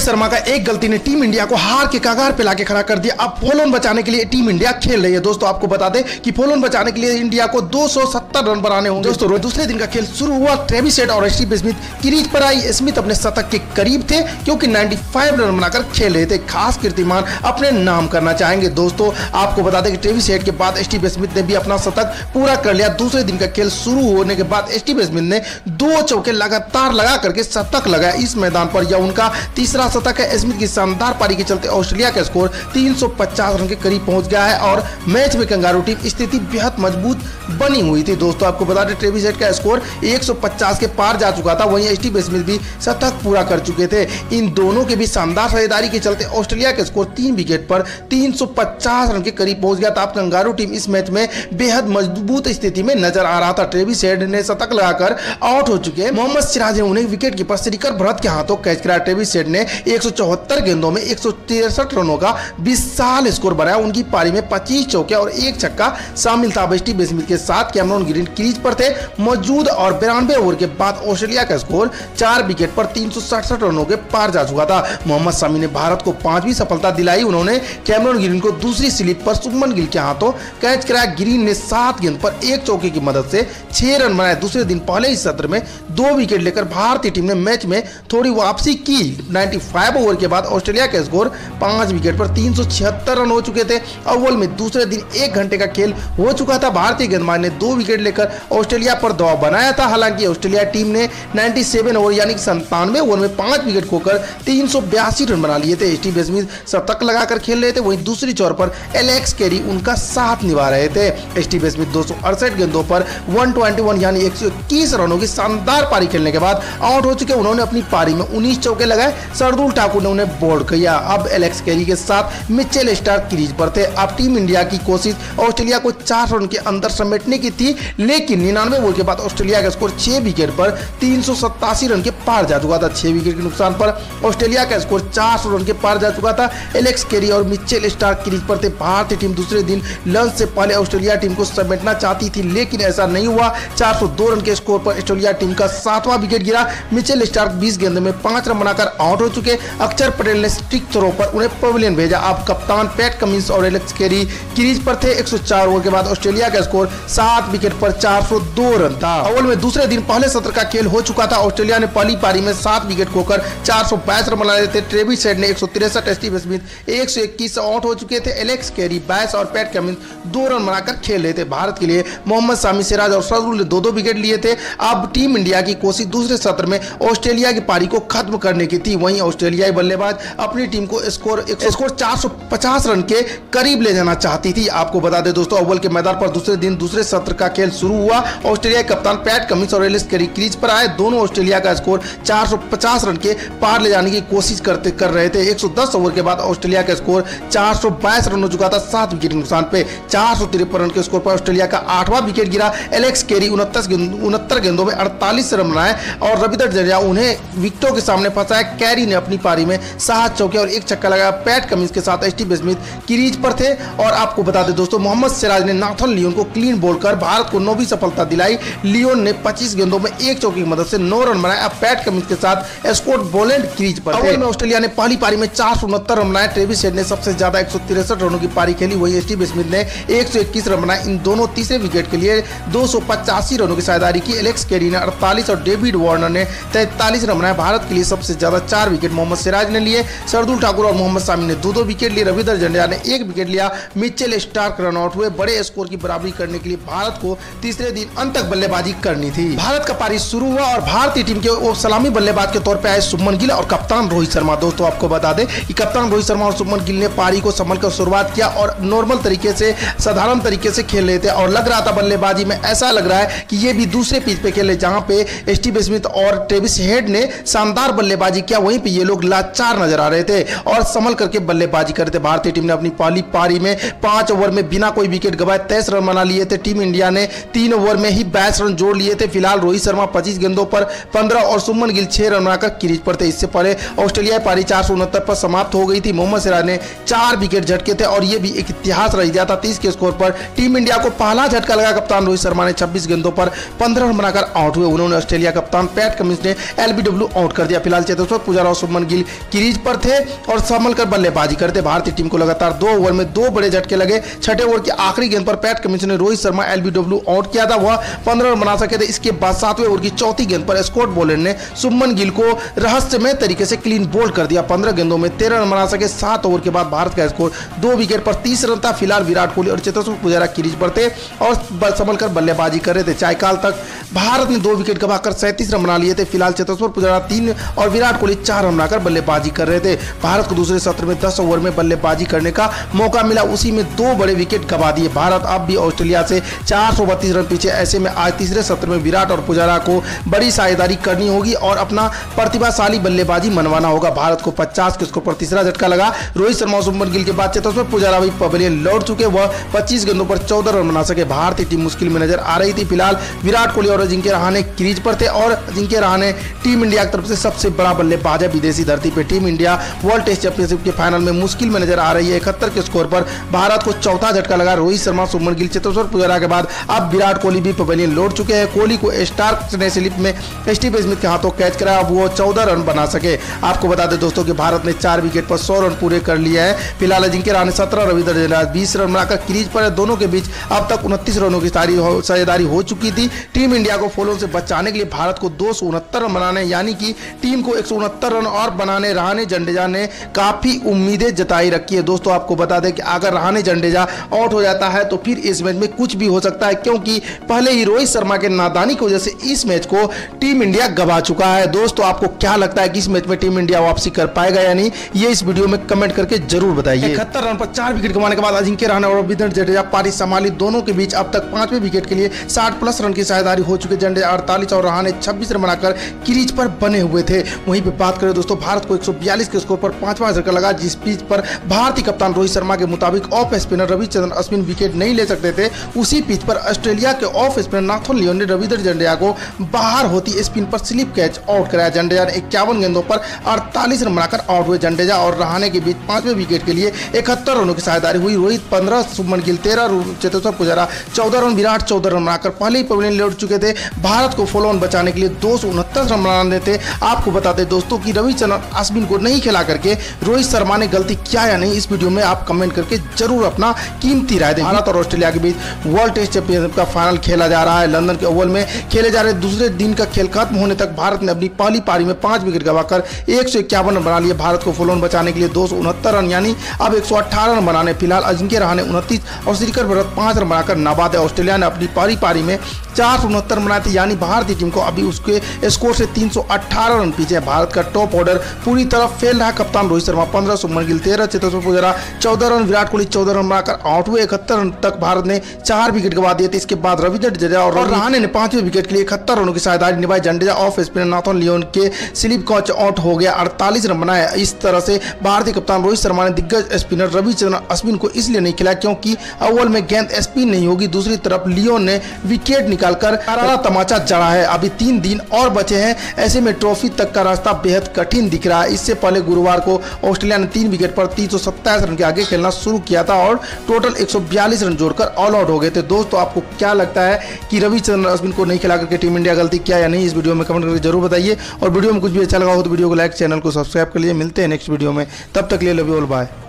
रोहित शर्मा का एक गलती ने टीम इंडिया को हार के कगार पे लाके खड़ा कर दिया। अब फॉलोन बचाने के लिए टीम इंडिया खेल रही है। दोस्तों आपको बता दें कि फॉलोन बचाने के लिए इंडिया को 270 रन बनाने होंगे। दोस्तों दूसरे दिन का खेल शुरू हुआ, ट्रेविस हेड और स्टीव स्मिथ क्रीज पर आए। स्मिथ अपने शतक के करीब थे क्योंकि 95 रन बनाकर खेल रहे थे, खास कीर्तिमान अपने नाम करना चाहेंगे। दोस्तों आपको बता दें कि ट्रेविस हेड के बाद स्टीव स्मिथ ने भी अपना शतक पूरा कर लिया। दूसरे दिन का खेल शुरू होने के बाद स्टीव स्मिथ ने 2 चौके लगातार लगा करके शतक लगाया। इस मैदान पर यह उनका तीसरा शतक है। स्मिथ की शानदार पारी के चलते ऑस्ट्रेलिया का स्कोर 350 रन के करीब पहुंच गया है और मैच में कंगारू टीम स्थिति बेहद मजबूत बनी हुई थी। दोस्तों आपको बता दें ट्रेविस हेड का स्कोर 150 के पार जा चुका था, वहीं स्टीव स्मिथ भी शतक पूरा कर चुके थे। इन दोनों के भी शानदार साझेदारी के चलते ऑस्ट्रेलिया का स्कोर 3 विकेट पर 350 रन के करीब पहुंच गया था। कंगारू टीम इस मैच में बेहद मजबूत स्थिति में नजर आ रहा था। ट्रेविस हेड ने शतक लगाकर आउट हो चुके हैं। मोहम्मद सिराज ने उन्हें विकेट कीपर श्रीकर भरत के हाथों कैच कराया। ट्रेविस हेड ने 174 गेंदों में 163 रनों का विशाल स्कोर बनाया। उनकी पारी में 25 चौके और 1 छक्का शामिल था। स्टीव स्मिथ के साथ कैमरन ग्रीन क्रीज पर थे मौजूद और 92 ओवर के बाद ऑस्ट्रेलिया का स्कोर 4 विकेट पर 367 रनों के पार जा चुका था। मोहम्मद शमी ने भारत को 5वीं सफलता दिलाई। उन्होंने कैमरन ग्रीन को दूसरी स्लिप पर शुभमन गिल के हाथों कैच कराया। ग्रीन ने 7 गेंद पर 1 चौके की मदद से 6 रन बनाए। दूसरे दिन पहले ही सत्र में 2 विकेट लेकर भारतीय टीम ने मैच में थोड़ी वापसी की। 95 ओवर के बाद ऑस्ट्रेलिया का स्कोर 5 विकेट पर 376 रन हो चुके थे। अव्वल में दूसरे दिन 1 घंटे का खेल हो चुका था। भारतीय गेंदबाज ने 2 विकेट लेकर ऑस्ट्रेलिया पर दबाव बनाया था। हालांकि ऑस्ट्रेलिया टीम ने 97 ओवर यानी 97 ओवर में 5 विकेट खोकर 382 रन बना लिए थे। स्टीव स्मिथ शतक लगाकर खेल रहे थे, वहीं दूसरी छोर पर एलेक्स कैरी उनका साथ निभा रहे थे। स्टीव स्मिथ 268 गेंदों पर 121 यानी 121 रनों की शानदार पारी खेलने के बाद आउट हो चुके। उन्होंने अपनी पारी में 19 चौके लगाए। शार्दुल ठाकुर ने उन्हें बोल्ड किया। अब एलेक्स कैरी के साथ मिचेल स्टार्क क्रीज पर थे। अब टीम इंडिया की कोशिश ऑस्ट्रेलिया को 4 रन के अंदर समेटने की थी, लेकिन 99 ओवर के बाद ऑस्ट्रेलिया का स्कोर 6 विकेट पर 387 रन के पार जा चुका था। 6 विकेट के नुकसान पर ऑस्ट्रेलिया का स्कोर 400 रन के पार जा चुका था। एलेक्स कैरी और मिचेल स्टार्क क्रीज पर थे। भारतीय टीम दूसरे दिन लंच से पहले ऑस्ट्रेलिया टीम को समेटना चाहती थी, लेकिन ऐसा नहीं हुआ। 402 रन के स्कोर पर ऑस्ट्रेलिया टीम का 7वां विकेट गिरा। मिचेल स्टार्क 20 गेंदों में 5 रन बनाकर आउट हो चुके। अक्षर पटेल ने स्ट्रिक थ्रो पर उन्हें पवेलियन भेजा। अब कप्तान पैट कमिंस और एलेक्स कैरी क्रीज पर थे। 104 ओवर के बाद ऑस्ट्रेलिया का स्कोर 7 विकेट पर 402 रन था। अव्वल में दूसरे दिन पहले सत्र का खेल हो चुका था। ऑस्ट्रेलिया ने पहली पारी में 7 विकेट खोकर 422 रन बना लिए थे। ट्रेविस हेड ने 163, स्टीव स्मिथ 121 आउट हो चुके थे। एलेक्स कैरी 22 और पैट कमिंस 2 रन बनाकर खेल रहे थे। भारत के लिए मोहम्मद शामी, सिराज और सरदुल ने 2-2 विकेट लिए थे। अब टीम इंडिया की कोशिश दूसरे सत्र में ऑस्ट्रेलिया की पारी को खत्म करने की थी। वहीं ऑस्ट्रेलियाई बल्लेबाज अपनी टीम को स्कोर 450 रन के करीब ले जाना चाहती थी। आपको बता दें दोस्तों अव्वल के मैदान पर दूसरे दिन दूसरे सत्र का खेल शुरू हुआ। ऑस्ट्रेलिया कप्तान पैट कमिंस और एलेक्स कैरी क्रीज पर आए। दोनों ऑस्ट्रेलिया का स्कोर 450 रन के पार ले जाने की कोशिश कर रहे थे। 110 ओवर के बाद ऑस्ट्रेलिया का स्कोर 422 रन हो चुका था। 7 विकेट नुकसान पे 453 रन के स्कोर पर ऑस्ट्रेलिया का 8वां विकेट गिरा। एलेक्स कैरी 69 गेंदों में 48 रन बनाए और रविंद्र जडेजा उन्हें विकेटों के सामने फंसाया। कैरी ने अपनी पारी में 7 चौके और 1 छक्का लगाया। पैट कमिंस के साथ स्टीव स्मिथ क्रीज पर थे। और आपको बता दें दोस्तों मोहम्मद सिराज ने नाथन लियोन को क्लीन बोल कर भारत को 9वीं सफलता दिलाई। लियोन ने 25 गेंदों में 1 चौके की मदद से 9 रन बनाए। अब पैट कमिंस के साथ स्कॉट बोलैंड क्रीज पर थे। ऑस्ट्रेलिया ने पहली पारी में 469 रन बनाए। ट्रेविस हेड ने सबसे ज्यादा 163 रनों की पारी खेली, वहीं स्टीव स्मिथ ने 121 रन बनाए। इन दोनों तीसरे विकेट के लिए 285 रनों की साझेदारी की। एलेक्स कैरी ने 48 और डेविड वार्नर ने 43 रन बनाए। भारत के लिए सबसे ज्यादा 4 विकेट मोहम्मद सिराज ने लिए। शार्दुल ठाकुर और मोहम्मद शामी ने 2-2 विकेट लिए। रविंद्र जडेजा ने 1 विकेट लिया। मिचेल स्टार्क रनआउट हुए। बड़े स्कोर की बराबरी करने के लिए भारत को तीसरे दिन अंत तक बल्लेबाजी करनी थी। भारत का पारी शुरू हुआ और भारतीय टीम के सलामी बल्लेबाज के तौर पर आए शुभमन गिल और कप्तान रोहित शर्मा। दोस्तों आपको बता दें कि कप्तान रोहित शर्मा और शुभमन गिल ने पारी को संभल कर शुरुआत किया और नॉर्मल तरीके से साधारण तरीके से खेल रहे थे। और लग रहा था बल्लेबाजी में ऐसा लग रहा है कि ये भी दूसरे पिच पे खेले, जहां पे स्टीव स्मिथ और ट्रेविस हेड ने शानदार बल्लेबाजी किया, वहीं पे ये लोग लाचार नजर आ रहे थे और संभल करके बल्लेबाजी कर रहे थे। भारतीय टीम ने अपनी पहली पारी में 5 ओवर में बिना कोई विकेट गवाए 23 रन बना लिए थे। टीम इंडिया ने 3 ओवर में ही 22 रन जोड़ लिए थे। फिलहाल रोहित शर्मा 25 गेंदों पर 15 और शुभमन गिल 6 रन बनाकर क्रीज पर थे। इससे पहले ऑस्ट्रेलिया पारी 469 पर समाप्त हो गई थी। मोहम्मद सिराज ने 4 विकेट झटके थे और यह भी एक इतिहास रह गया था। 30 के स्कोर पर टीम इंडिया को पहला झटका लगा। कप्तान रोहित शर्मा ने 26 गेंदों पर 15 रन बनाकर आउट हुए। उन्होंने ऑस्ट्रेलिया कप्तान पैट कमिंस ने एलबीडब्ल्यू आउट कर दिया। फिलहाल चेतेश्वर पुजारा और शुभमन गिल क्रीज पर थे और संभल कर बल्लेबाजी करते। भारतीय टीम को लगातार 2 ओवर में 2 बड़े झटके लगे। छठे ओवर की आखिरी गेंद पर पैट कमिंस ने रोहित शर्मा एलबीडब्ल्यू आउट किया था, वह 15 रन बना सके थे। इसके बाद 7वें ओवर की चौथी गेंद पर स्कॉट बॉलर ने शुभमन गिल को रहस्यमय तरीके से क्लीन बोल्ड कर दिया। 15 गेंदों में 13 रन बना सके। 7 ओवर के बाद भारत का स्कोर 2 विकेट पर 30 रन था। फिलहाल विराट कोहली और चेतेश्वर पुजारा क्रीज पर थे और संभल कर बल्लेबाजी कर रहे थे। चायकाल तक भारत ने 2 विकेट गंवाकर 37 रन बना लिए थे। फिलहाल चेतेश्वर पुजारा 3 और विराट कोहली 4 रन बनाकर बल्लेबाजी कर रहे थे। भारत को दूसरे सत्र में 10 ओवर में बल्लेबाजी करने का मौका मिला, उसी में 2 बड़े विकेट गंवा दिए। भारत अब भी ऑस्ट्रेलिया से 432 रन पीछे। ऐसे में आज तीसरे सत्र में विराट और पुजारा को बड़ी साझेदारी करनी होगी और अपना प्रतिभाशाली बल्लेबाजी मनवाना होगा। भारत को 50 के स्कोर पर तीसरा झटका लगा। रोहित शर्मा और शुभमन गिल के बाद चेतेश्वर पुजारा भी पवेलियन लौट चुके, वह 25 गेंदों पर 14 रन बना सके। भारतीय टीम मुश्किल में नजर आ रही थी। फिलहाल विराट कोहली और अजिंक्य रहाणे क्रीज पर थे और अजिंक्य रहाणे टीम इंडिया की तरफ से सबसे बड़ा बल्लेबाज है। विदेशी धरती पर team India world test championship के फाइनल में मुश्किल में नजर आ रही है। 71 के स्कोर पर भारत को चौथा झटका लगा। रोहित शर्मा, शुभमन गिल, चेतेश्वर पुजारा के बाद अब विराट कोहली भी पवेलियन लौट चुके हैं। कोहली को स्टार्क ने स्लिप में स्टीव स्मिथ के हाथों कैच कराया, वो 14 रन बना सके। आपको बता दें दोस्तों कि भारत ने 4 विकेट पर 100 रन पूरे कर लिए हैं। फिलहाल अजिंक्य रहाणे 17, रविंद्र जडेजा 20 रन बनाकर क्रीज पर है। दोनों के बीच अब तक 29 रनों की साझेदारी हो चुकी थी। टीम इंडिया को फॉलों से बचाने के लिए भारत को 269 रन बनाने यानी कि टीम को 169 रन और बनाने रहाणे जडेजा ने काफी उम्मीदें जताई रखी है। दोस्तों आपको बता दें कि अगर रहाणे जडेजा आउट हो जाता है तो फिर इस मैच में कुछ भी हो सकता है, क्योंकि पहले ही रोहित शर्मा के नादानी की वजह से इस मैच को टीम इंडिया गवा चुका है। दोस्तों आपको क्या लगता है कि इस मैच में टीम इंडिया वापसी कर पाएगा या नहीं, ये इस वीडियो में कमेंट करके जरूर बताइए। 71 रन पर 4 विकेट गंवाने के बाद अजिंक्य रहाणे और रविंद्र जडेजा पारी संभाली। दोनों के बीच अब तक 5वें विकेट के लिए 60+ रन की साझेदारी हो चुकी। जडेजा 48 और रहाणे 26 रन बनाकर क्रीज पर बने हुए थे। वहीं पे बात करें दोस्तों, भारत को 142 के स्कोर पर 5वां झटका लगा, जिस पिच पर भारतीय कप्तान रोहित शर्मा के मुताबिक off spinner Ravichandran Ashwin wicket नहीं ले सकते थे, उसी पिच पर ऑस्ट्रेलिया के ऑफ स्पिनर नाथन लियोन ने रविंद्र जडेजा को बाहर होती स्पिन पर स्लिप कैच आउट कराया। जडेजा 51 गेंदों पर 48 रन बनाकर आउट हुए। जडेजा और रहाणे के बीच 5वें विकेट के लिए 71 रनों की साझेदारी हुई। रोहित 15, शुभमन गिल 13, चेतेश्वर पुजारा 14 रन, विराट 14 रन बनाकर पहले ही पवेलियन लौट चुके थे। भारत को फॉलो ऑन बचाने के लिए 269 रन बनाने थे। आपको बताते दोस्तों कि रविचंद्रन अश्विन को नहीं खिला करके रोहित शर्मा ने गलती किया या नहीं, इस वीडियो में आप कमेंट करके जरूर अपना कीमती राय दें। भारत और ऑस्ट्रेलिया के बीच वर्ल्ड टेस्ट चैंपियनशिप का फाइनल खेला जा रहा है। लंदन के ओवल में खेले जा रहे दूसरे दिन का खेल खत्म होने तक भारत ने अपनी पहली पारी में 5 विकेट गंवाकर 151 रन बना लिए। भारत को फॉलो ऑन बचाने के लिए 269 रन यानी अब 118 रन बनाने। फिलहाल अजिंक्य रहाणे 29 और श्रीकर भरत 5 रन बनाकर नाबाद है। ऑस्ट्रेलिया ने अपनी पहली पारी में 469 रन बनाए थे, यानी भारतीय टीम को अभी उसके स्कोर से 318 रन पीछे है। भारत का टॉप ऑर्डर पूरी तरह फेल रहा। कप्तान रोहित शर्मा 15, शुभमन गिल 13, चेतेश्वर पुजारा 14 रन, विराट कोहली 14 रन बनाकर आउट हुए। 71 रन तक भारत ने 4 विकेट गंवा दिए थे। इसके बाद रविंद्र जडेजा और रहाणे ने 5वें विकेट के लिए 71 रनों की साझेदारी निभाई। Jadeja off spinner Nathan Lyon के स्लिप कैच आउट हो गया, 48 रन बनाया। इस तरह से भारतीय कप्तान रोहित शर्मा ने दिग्गज स्पिनर रविचंद्रन अश्विन को इसलिए नहीं खिलाया क्योंकि ओवल में गेंद स्पिन नहीं होगी। दूसरी तरफ लियोन ने विकेट निकालकर करारा तमाचा जड़ा है। अभी 3 दिन और बचे हैं, ऐसे में ट्रॉफी तक का रास्ता बेहद कठिन दिख रहा है। इससे पहले गुरुवार को ऑस्ट्रेलिया ने 3 विकेट पर 327 रन के आगे खेलना शुरू किया था और टोटल 142 रन जोड़कर ऑल आउट हो गए थे। दोस्तों आपको क्या लगता है कि रविचंद्रन अश्विन को नहीं खिला करके टीम इंडिया गलती किया या नहीं, इस वीडियो में कमेंट करके जरूर बताइए। और वीडियो में कुछ भी अच्छा लगा हो तो वीडियो को लाइक, चैनल को सब्सक्राइब कर लीजिए। मिलते हैं नेक्स्ट वीडियो में, तब तक ले लो, बाय।